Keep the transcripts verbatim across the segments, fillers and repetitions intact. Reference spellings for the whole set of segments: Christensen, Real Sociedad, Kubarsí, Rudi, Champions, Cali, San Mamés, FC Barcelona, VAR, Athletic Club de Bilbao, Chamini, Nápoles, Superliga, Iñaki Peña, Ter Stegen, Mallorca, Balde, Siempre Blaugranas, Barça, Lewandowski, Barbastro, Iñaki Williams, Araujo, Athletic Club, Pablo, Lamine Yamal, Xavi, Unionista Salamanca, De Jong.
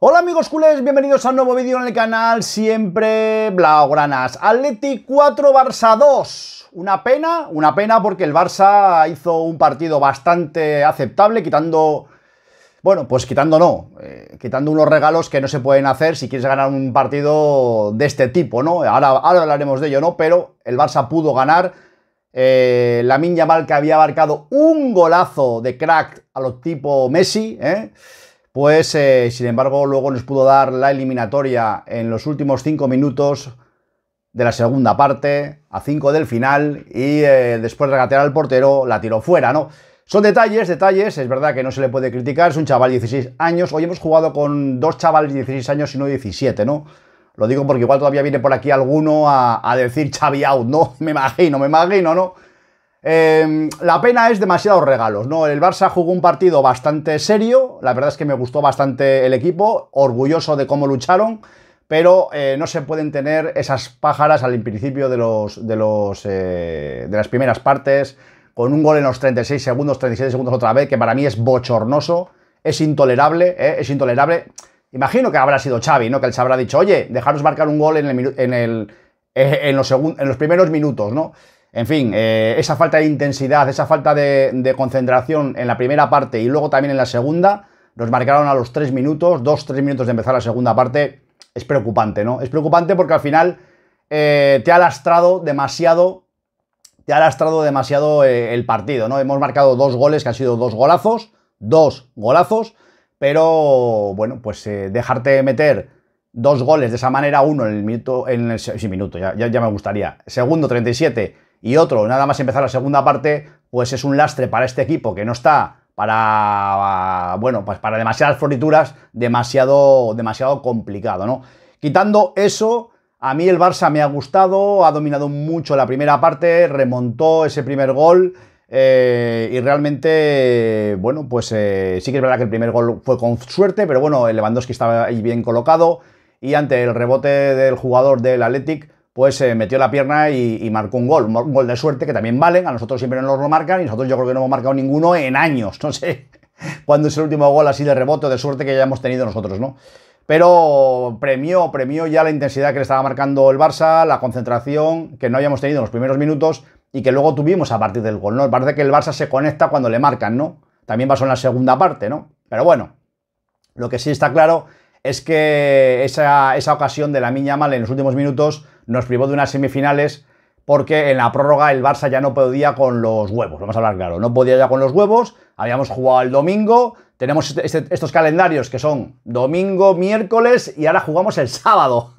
Hola amigos culés, bienvenidos a un nuevo vídeo en el canal Siempre Blaugranas. Athletic cuatro, Barça dos. Una pena, una pena porque el Barça hizo un partido bastante aceptable, quitando... Bueno, pues quitando no, eh, quitando unos regalos que no se pueden hacer si quieres ganar un partido de este tipo, ¿no? Ahora, ahora hablaremos de ello, ¿no? Pero el Barça pudo ganar. Eh, Lamine Yamal, que había marcado un golazo de crack a lo tipo Messi, ¿eh? Pues, eh, sin embargo, luego nos pudo dar la eliminatoria en los últimos cinco minutos de la segunda parte, a cinco del final, y eh, después regatear al portero, la tiró fuera, ¿no? Son detalles, detalles, es verdad que no se le puede criticar, es un chaval de dieciséis años. Hoy hemos jugado con dos chavales de dieciséis años y no diecisiete, ¿no? Lo digo porque igual todavía viene por aquí alguno a, a decir Xavi out, ¿no? Me imagino, me imagino, ¿no? Eh, la pena es demasiados regalos, ¿no? El Barça jugó un partido bastante serio, la verdad es que me gustó bastante el equipo, orgulloso de cómo lucharon, pero eh, no se pueden tener esas pájaras al principio de, los, de, los, eh, de las primeras partes, con un gol en los treinta y seis segundos, treinta y siete segundos otra vez, que para mí es bochornoso, es intolerable, ¿eh? es intolerable. Imagino que habrá sido Xavi, ¿no? Que él se habrá dicho, oye, dejaros marcar un gol en, el, en, el, en, los, segun, en los primeros minutos, ¿no? En fin, eh, esa falta de intensidad, esa falta de, de concentración en la primera parte y luego también en la segunda, nos marcaron a los tres minutos, dos, tres minutos de empezar la segunda parte. Es preocupante, ¿no? Es preocupante porque al final eh, te ha lastrado demasiado, te ha lastrado demasiado eh, el partido, ¿no? Hemos marcado dos goles que han sido dos golazos, dos golazos, pero, bueno, pues eh, dejarte meter dos goles de esa manera, uno en el minuto, en el, sí, minuto, ya, ya, ya me gustaría, segundo treinta y siete... y otro, nada más empezar la segunda parte, pues es un lastre para este equipo que no está para, bueno, pues para demasiadas florituras, demasiado, demasiado complicado, ¿no? Quitando eso, a mí el Barça me ha gustado, ha dominado mucho la primera parte, remontó ese primer gol eh, y realmente, bueno, pues eh, sí que es verdad que el primer gol fue con suerte, pero bueno, el Lewandowski estaba ahí bien colocado y ante el rebote del jugador del Athletic, pues eh, metió la pierna y, y marcó un gol, un gol de suerte que también valen, a nosotros siempre nos lo marcan y nosotros yo creo que no hemos marcado ninguno en años, no sé cuándo es el último gol así de rebote o de suerte que ya hemos tenido nosotros, ¿no? Pero premió, premió ya la intensidad que le estaba marcando el Barça, la concentración que no habíamos tenido en los primeros minutos y que luego tuvimos a partir del gol, ¿no? Parece que el Barça se conecta cuando le marcan, ¿no? También pasó en la segunda parte, ¿no? Pero bueno, lo que sí está claro es que esa, esa ocasión de Lamine Yamal en los últimos minutos nos privó de unas semifinales porque en la prórroga el Barça ya no podía con los huevos, vamos a hablar claro, no podía ya con los huevos, habíamos jugado el domingo, tenemos este, este, estos calendarios que son domingo, miércoles y ahora jugamos el sábado.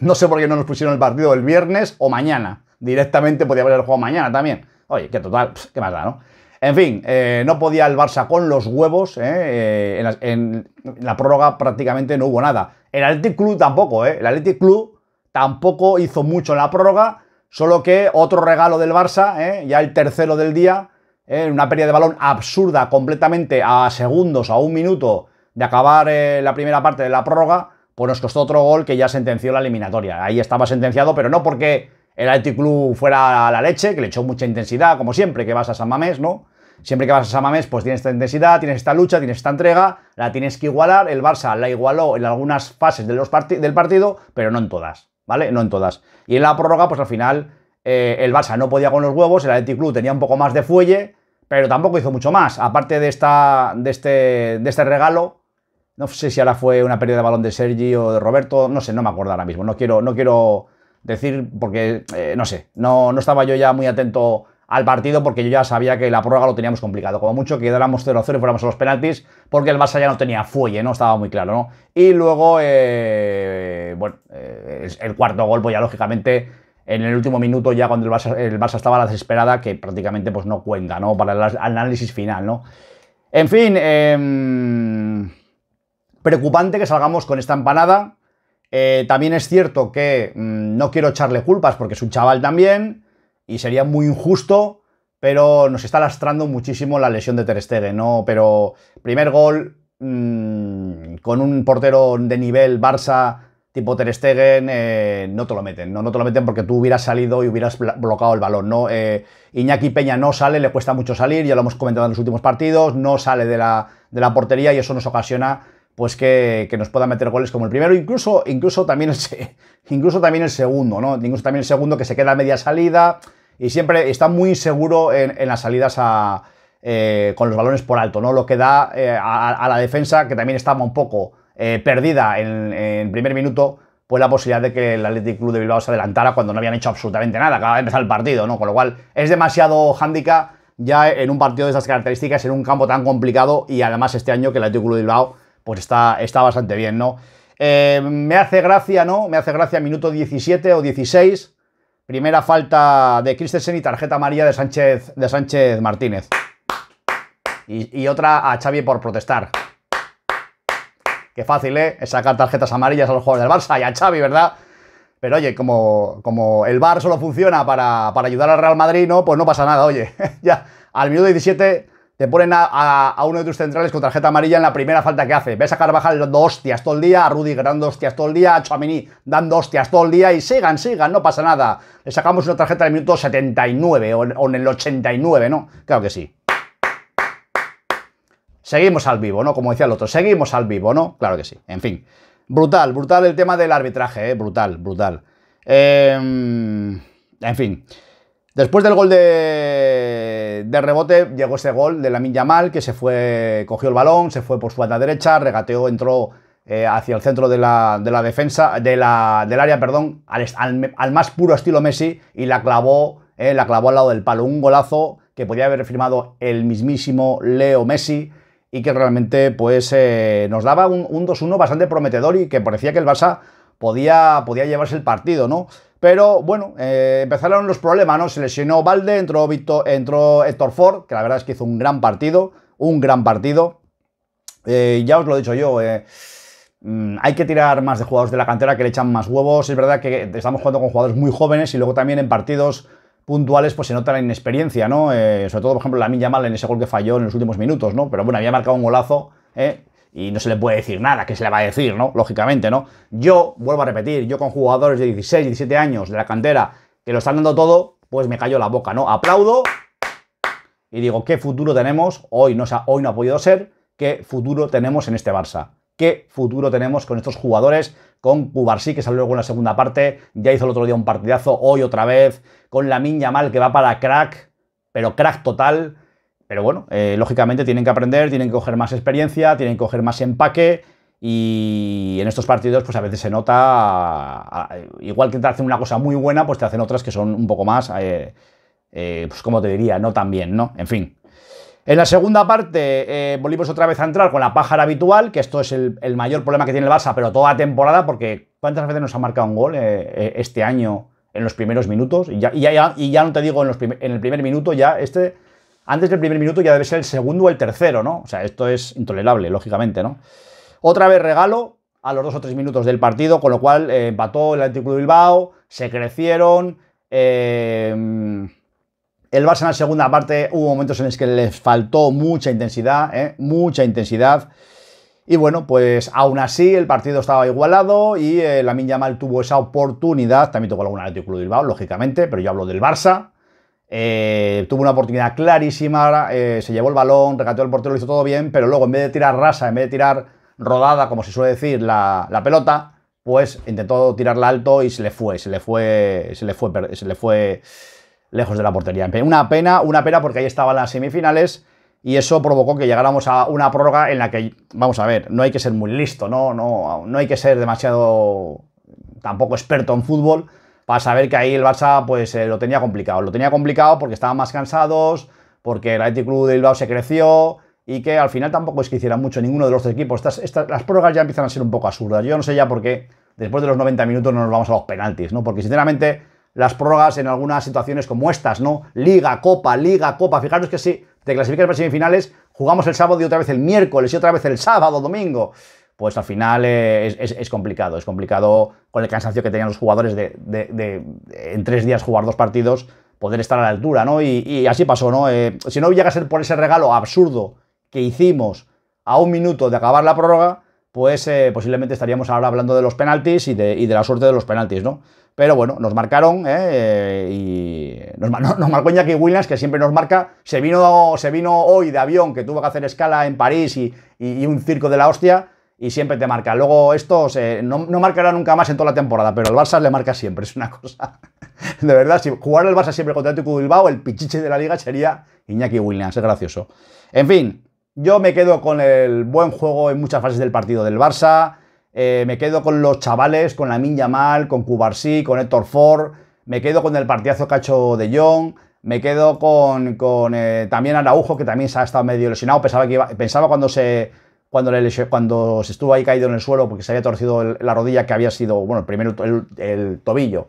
No sé por qué no nos pusieron el partido el viernes o mañana, directamente podía haber jugado mañana también. Oye, que total, pff, qué más da, ¿no? En fin, eh, no podía el Barça con los huevos, eh, en, la, en la prórroga prácticamente no hubo nada. El Athletic Club tampoco, eh, el Athletic Club tampoco hizo mucho en la prórroga, solo que otro regalo del Barça, eh, ya el tercero del día, eh, una pérdida de balón absurda completamente a segundos, a un minuto de acabar eh, la primera parte de la prórroga, pues nos costó otro gol que ya sentenció la eliminatoria. Ahí estaba sentenciado, pero no porque el Athletic Club fuera a la leche, que le echó mucha intensidad, como siempre, que vas a San Mamés, ¿no? Siempre que vas a San Mamés, pues tienes esta intensidad, tienes esta lucha, tienes esta entrega, la tienes que igualar. El Barça la igualó en algunas fases de los part del partido, pero no en todas, ¿vale? No en todas. Y en la prórroga, pues al final, eh, el Barça no podía con los huevos, el Athletic Club tenía un poco más de fuelle, pero tampoco hizo mucho más. Aparte de, esta, de, este, de este regalo, no sé si ahora fue una pérdida de balón de Sergi o de Roberto, no sé, no me acuerdo ahora mismo. No quiero, no quiero decir porque, eh, no sé, no, no estaba yo ya muy atento al partido porque yo ya sabía que la prórroga lo teníamos complicado, como mucho que quedáramos cero a cero y fuéramos a los penaltis, porque el Barça ya no tenía fuelle, ¿no? Estaba muy claro, ¿no? Y luego, eh, bueno, eh, el cuarto gol, pues ya lógicamente en el último minuto ya cuando el Barça, el Barça estaba a la desesperada, que prácticamente pues no cuenta, ¿no? Para el análisis final, ¿no? En fin, eh, preocupante que salgamos con esta empanada. Eh, también es cierto que mmm, no quiero echarle culpas porque es un chaval también, y sería muy injusto, pero nos está lastrando muchísimo la lesión de Ter Stegen, ¿no? Pero primer gol mmm, con un portero de nivel Barça tipo Ter Stegen, eh, no te lo meten, ¿no? No te lo meten porque tú hubieras salido y hubieras bloqueado el balón, ¿no? Eh, Iñaki Peña no sale, le cuesta mucho salir, ya lo hemos comentado en los últimos partidos, no sale de la, de la portería y eso nos ocasiona pues que, que nos pueda meter goles como el primero, incluso, incluso, también, el, incluso también el segundo, ¿no? Incluso también el segundo, que se queda a media salida y siempre está muy inseguro en, en las salidas a, eh, con los balones por alto, ¿no? Lo que da eh, a, a la defensa, que también estaba un poco eh, perdida en el primer minuto, pues la posibilidad de que el Athletic Club de Bilbao se adelantara cuando no habían hecho absolutamente nada, acaba de empezar el partido, ¿no? Con lo cual es demasiado hándicap ya en un partido de esas características, en un campo tan complicado, y además este año que el Athletic Club de Bilbao pues está, está bastante bien, ¿no? Eh, me hace gracia, ¿no? Me hace gracia, minuto diecisiete o dieciséis, primera falta de Christensen y tarjeta amarilla de Sánchez, de Sánchez Martínez. Y, y otra a Xavi por protestar. Qué fácil, ¿eh? Es sacar tarjetas amarillas a los jugadores del Barça y a Xavi, ¿verdad? Pero, oye, como, como el V A R solo funciona para, para ayudar al Real Madrid, ¿no? Pues no pasa nada, oye. Ya, al minuto diecisiete te ponen a, a, a uno de tus centrales con tarjeta amarilla en la primera falta que hace. Ves a Carvajal dando hostias todo el día, a Rudi dando hostias todo el día, a Chamini dando hostias todo el día, y sigan, sigan, no pasa nada. Le sacamos una tarjeta en el minuto setenta y nueve o en, o en el ochenta y nueve, ¿no? Claro que sí. Seguimos al vivo, ¿no? Como decía el otro, seguimos al vivo, ¿no? Claro que sí, en fin. Brutal, brutal el tema del arbitraje, ¿eh? Brutal, brutal. Eh, en fin. Después del gol de, de rebote, llegó ese gol de Lamine Yamal, que se fue, cogió el balón, se fue por su banda derecha, regateó, entró eh, hacia el centro de la, de la defensa, de la, del área, perdón, al, al, al más puro estilo Messi, y la clavó, eh, la clavó al lado del palo. Un golazo que podía haber firmado el mismísimo Leo Messi, y que realmente pues eh, nos daba un, un dos uno bastante prometedor, y que parecía que el Barça podía, podía llevarse el partido, ¿no? Pero bueno, eh, empezaron los problemas, ¿no? Se lesionó Balde, entró, Victor, entró Héctor Ford, que la verdad es que hizo un gran partido, un gran partido. Eh, ya os lo he dicho yo, eh, hay que tirar más de jugadores de la cantera que le echan más huevos. Es verdad que estamos jugando con jugadores muy jóvenes y luego también en partidos puntuales pues se nota la inexperiencia, ¿no? Eh, sobre todo, por ejemplo, Lamine Yamal en ese gol que falló en los últimos minutos, ¿no? Pero bueno, había marcado un golazo, ¿eh? Y no se le puede decir nada, que se le va a decir, ¿no? Lógicamente, ¿no? Yo, vuelvo a repetir, yo con jugadores de dieciséis, diecisiete años de la cantera que lo están dando todo, pues me callo la boca, ¿no? Aplaudo y digo, ¿qué futuro tenemos? Hoy no, o sea, hoy no ha podido ser. ¿Qué futuro tenemos en este Barça? ¿Qué futuro tenemos con estos jugadores? Con Kubarsí, que salió luego en la segunda parte, ya hizo el otro día un partidazo, hoy otra vez, con Lamine Yamal, que va para crack, pero crack total. Pero bueno, eh, lógicamente tienen que aprender, tienen que coger más experiencia, tienen que coger más empaque, y en estos partidos pues a veces se nota, a, a, igual que te hacen una cosa muy buena, pues te hacen otras que son un poco más, eh, eh, pues como te diría, no tan bien, ¿no? En fin. En la segunda parte eh, volvimos otra vez a entrar con la pájara habitual, que esto es el, el mayor problema que tiene el Barça, pero toda temporada, porque ¿cuántas veces nos ha marcado un gol eh, este año en los primeros minutos? Y ya, y ya, y ya no te digo en, los prim en el primer minuto, ya este, antes del primer minuto ya debe ser el segundo o el tercero, ¿no? O sea, esto es intolerable, lógicamente, ¿no? Otra vez regalo a los dos o tres minutos del partido, con lo cual eh, empató el Athletic Club de Bilbao, se crecieron. Eh, El Barça en la segunda parte hubo momentos en los que les faltó mucha intensidad, ¿eh? mucha intensidad. Y bueno, pues aún así el partido estaba igualado y eh, Lamine Yamal tuvo esa oportunidad. También tuvo alguna del Club de Bilbao, lógicamente, pero yo hablo del Barça. Eh, tuvo una oportunidad clarísima, eh, se llevó el balón, regateó al portero, lo hizo todo bien, pero luego en vez de tirar rasa, en vez de tirar rodada, como se suele decir, la, la pelota, pues intentó tirarla alto y se le fue, se le fue, se le fue, se le fue... Se le fue lejos de la portería. Una pena, una pena, porque ahí estaban las semifinales y eso provocó que llegáramos a una prórroga en la que, vamos a ver, no hay que ser muy listo, no, no, no hay que ser demasiado tampoco experto en fútbol para saber que ahí el Barça pues eh, lo tenía complicado. Lo tenía complicado porque estaban más cansados, porque el Athletic Club de Bilbao se creció y que al final tampoco es que hiciera mucho ninguno de los dos equipos. Estas, estas, las prórrogas ya empiezan a ser un poco absurdas. Yo no sé ya por qué después de los noventa minutos no nos vamos a los penaltis, ¿no? Porque sinceramente las prórrogas en algunas situaciones como estas, ¿no? Liga, Copa, Liga, Copa. Fijaros que si te clasificas para semifinales, jugamos el sábado y otra vez el miércoles y otra vez el sábado, domingo. Pues al final eh, es, es, es complicado, es complicado con el cansancio que tenían los jugadores de, de, de, de en tres días jugar dos partidos, poder estar a la altura, ¿no? Y, y así pasó, ¿no? Eh, si no llega a ser por ese regalo absurdo que hicimos a un minuto de acabar la prórroga, pues eh, posiblemente estaríamos ahora hablando de los penaltis y de, y de la suerte de los penaltis, ¿no? Pero bueno, nos marcaron, ¿eh? Y nos, nos marcó Iñaki Williams, que siempre nos marca. Se vino, se vino hoy de avión, que tuvo que hacer escala en París y, y, y un circo de la hostia, y siempre te marca. Luego estos eh, no, no marcará nunca más en toda la temporada, pero el Barça le marca siempre, es una cosa... De verdad, si jugara el Barça siempre contra el Atlético de Bilbao, el pichiche de la liga sería Iñaki Williams, es gracioso. En fin, yo me quedo con el buen juego en muchas fases del partido del Barça, eh, me quedo con los chavales, con Lamine Yamal, con Kubarsí, con Héctor Ford, me quedo con el partidazo que ha hecho De Jong... Me quedo con, con eh, también Araujo, que también se ha estado medio lesionado. Pensaba que iba, pensaba cuando se cuando, le lesionó, cuando se estuvo ahí caído en el suelo porque se había torcido el, la rodilla, que había sido, bueno, primero el, el tobillo,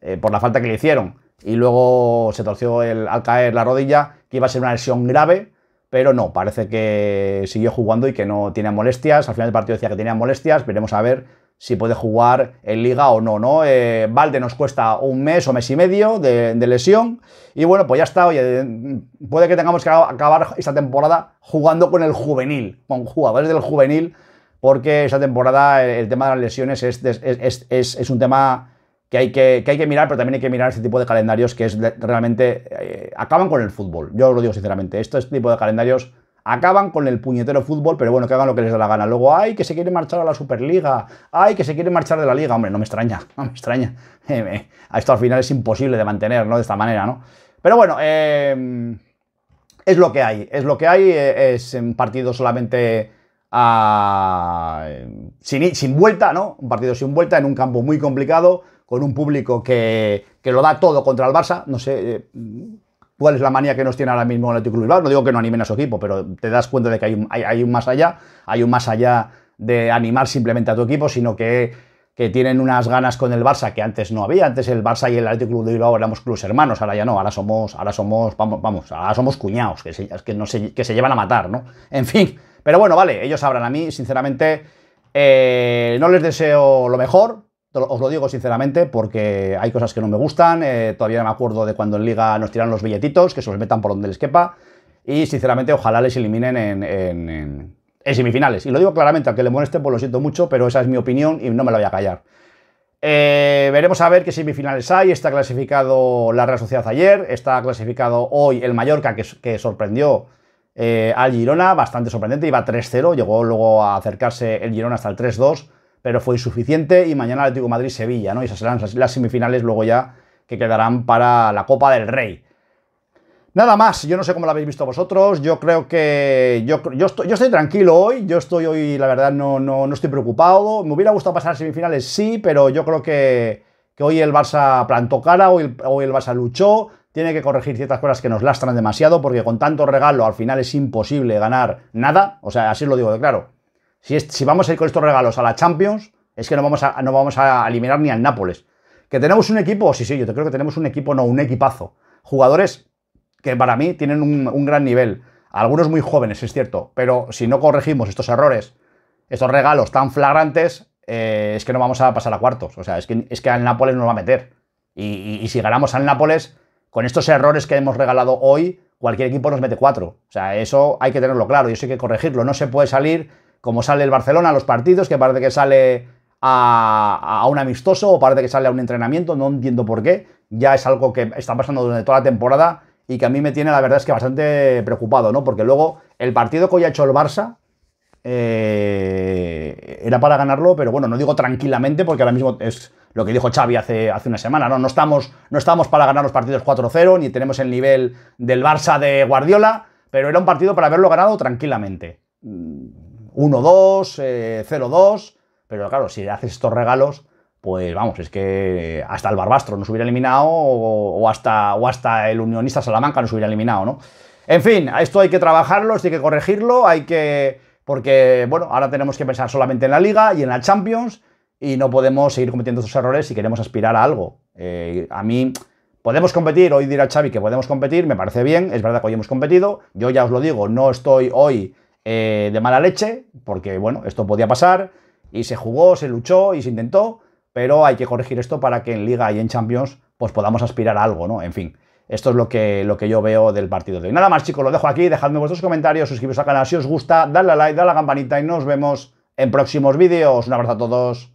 eh, por la falta que le hicieron. Y luego se torció el, al caer la rodilla, que iba a ser una lesión grave, pero no, parece que siguió jugando y que no tiene molestias. Al final del partido decía que tenía molestias, veremos a ver si puede jugar en Liga o no, ¿no? Eh, Balde nos cuesta un mes o mes y medio de, de lesión. Y bueno, pues ya está. Oye, puede que tengamos que acabar esta temporada jugando con el juvenil, con jugadores del juvenil, porque esta temporada el tema de las lesiones es, es, es, es, es un tema que hay que, que hay que mirar, pero también hay que mirar este tipo de calendarios que es realmente... Eh, acaban con el fútbol, yo os lo digo sinceramente. Este tipo de calendarios... Acaban con el puñetero fútbol, pero bueno, que hagan lo que les da la gana. Luego, ay, que se quiere marchar a la Superliga, ay, que se quiere marchar de la Liga. Hombre, no me extraña, no me extraña. Esto al final es imposible de mantener, ¿no? De esta manera, ¿no? Pero bueno, eh, es lo que hay. Es lo que hay, es un partido solamente a, sin, sin vuelta, ¿no? Un partido sin vuelta en un campo muy complicado, con un público que, que lo da todo contra el Barça. No sé... Eh, ¿Cuál es la manía que nos tiene ahora mismo el Athletic Club? No digo que no animen a su equipo, pero te das cuenta de que hay un, hay, hay un más allá, hay un más allá de animar simplemente a tu equipo, sino que, que tienen unas ganas con el Barça que antes no había. Antes el Barça y el Athletic Club de Bilbao éramos clubes hermanos, ahora ya no, ahora somos, ahora somos, vamos, vamos, ahora somos cuñados, que se, que, no se, que se llevan a matar, ¿no? En fin, pero bueno, vale, ellos sabrán. A mí, sinceramente, eh, no les deseo lo mejor. Os lo digo sinceramente porque hay cosas que no me gustan, eh, todavía me acuerdo de cuando en Liga nos tiran los billetitos, que se los metan por donde les quepa, y sinceramente ojalá les eliminen en, en, en, en semifinales. Y lo digo claramente, aunque le moleste, pues lo siento mucho, pero esa es mi opinión y no me la voy a callar. Eh, veremos a ver qué semifinales hay. Está clasificado la Real Sociedad ayer, está clasificado hoy el Mallorca, que, que sorprendió eh, al Girona, bastante sorprendente, iba tres cero, llegó luego a acercarse el Girona hasta el tres dos, pero fue insuficiente, y mañana Atlético de Madrid-Sevilla, ¿no? Y esas serán las semifinales luego ya que quedarán para la Copa del Rey. Nada más, yo no sé cómo lo habéis visto vosotros, yo creo que... Yo, yo, estoy, yo estoy tranquilo hoy, yo estoy hoy, la verdad, no, no, no estoy preocupado. Me hubiera gustado pasar a semifinales, sí, pero yo creo que, que hoy el Barça plantó cara, hoy, hoy el Barça luchó, tiene que corregir ciertas cosas que nos lastran demasiado, porque con tanto regalo al final es imposible ganar nada, o sea, así lo digo de claro. Si, es, si vamos a ir con estos regalos a la Champions, es que no vamos a, no vamos a eliminar ni al Nápoles. ¿Que tenemos un equipo? Sí, sí, yo creo que tenemos un equipo, no, un equipazo. Jugadores que para mí tienen un, un gran nivel. Algunos muy jóvenes, es cierto, pero si no corregimos estos errores, estos regalos tan flagrantes, eh, es que no vamos a pasar a cuartos. O sea, es que, es que al Nápoles nos va a meter. Y, y, y si ganamos al Nápoles, con estos errores que hemos regalado hoy, cualquier equipo nos mete cuatro. O sea, eso hay que tenerlo claro y eso hay que corregirlo. No se puede salir... Como sale el Barcelona a los partidos, que parece que sale a, a un amistoso o parece que sale a un entrenamiento, no entiendo por qué. Ya es algo que está pasando durante toda la temporada y que a mí me tiene, la verdad, es que bastante preocupado, ¿no? Porque luego el partido que hoy ha hecho el Barça eh, era para ganarlo, pero bueno, no digo tranquilamente porque ahora mismo es lo que dijo Xavi hace, hace una semana, ¿no? No estamos, no estamos para ganar los partidos cuatro cero, ni tenemos el nivel del Barça de Guardiola, pero era un partido para haberlo ganado tranquilamente. uno dos, eh, cero dos, pero claro, si haces estos regalos, pues vamos, es que hasta el Barbastro nos hubiera eliminado o, o, hasta, o hasta el Unionista Salamanca nos hubiera eliminado, ¿no? En fin, esto hay que trabajarlo, esto hay que corregirlo, hay que... Porque, bueno, ahora tenemos que pensar solamente en la Liga y en la Champions y no podemos seguir cometiendo estos errores si queremos aspirar a algo. Eh, a mí... Podemos competir, hoy dirá Xavi que podemos competir, me parece bien, es verdad que hoy hemos competido, yo ya os lo digo, no estoy hoy... Eh, de mala leche, porque bueno, esto podía pasar, y se jugó, se luchó y se intentó, pero hay que corregir esto para que en Liga y en Champions pues podamos aspirar a algo, ¿no? En fin, esto es lo que, lo que yo veo del partido de hoy. Nada más, chicos, lo dejo aquí, dejadme vuestros comentarios, suscribiros al canal si os gusta, dadle a like, dadle a la campanita y nos vemos en próximos vídeos. Un abrazo a todos.